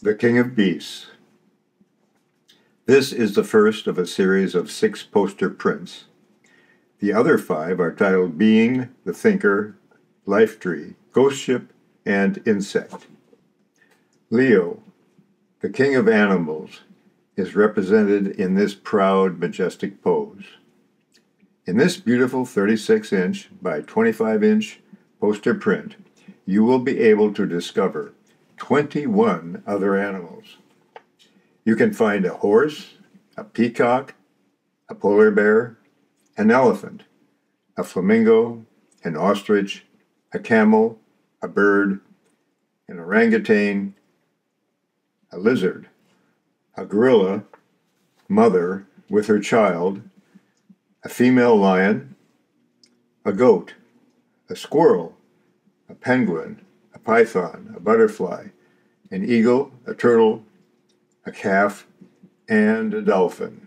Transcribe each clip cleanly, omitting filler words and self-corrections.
The King of Beasts. This is the first of a series of 6 poster prints. The other 5 are titled Being, The Thinker, Life Tree, Ghost Ship, and Insect. Leo, the king of animals, is represented in this proud, majestic pose. In this beautiful 36-inch by 25-inch poster print, you will be able to discover 21 other animals. You can find a horse, a peacock, a polar bear, an elephant, a flamingo, an ostrich, a camel, a bird, an orangutan, a lizard, a gorilla, mother with her child, a female lion, a goat, a squirrel, a penguin, a python, a butterfly, an eagle, a turtle, a calf, and a dolphin.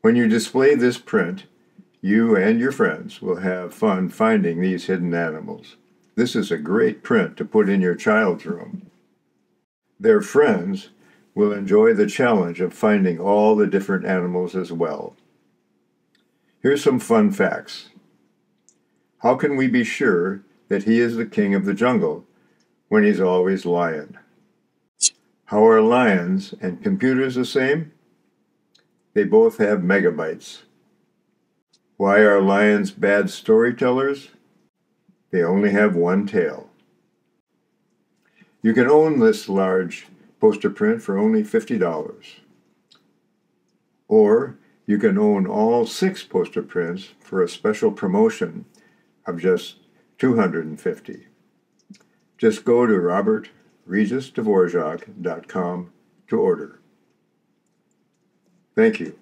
When you display this print, you and your friends will have fun finding these hidden animals. This is a great print to put in your child's room. Their friends will enjoy the challenge of finding all the different animals as well. Here's some fun facts. How can we be sure that he is the king of the jungle when he's always lion? How are lions and computers the same? They both have megabytes. Why are lions bad storytellers? They only have one tail. You can own this large poster print for only $50. Or you can own all 6 poster prints for a special promotion of just $250. Just go to robertregisdvorak.com to order. Thank you.